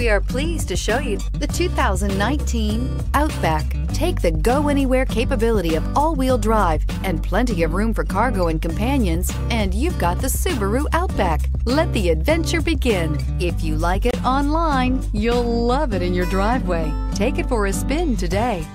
We are pleased to show you the 2019 Outback. Take the go-anywhere capability of all-wheel drive and plenty of room for cargo and companions, and you've got the Subaru Outback. Let the adventure begin. If you like it online, you'll love it in your driveway. Take it for a spin today.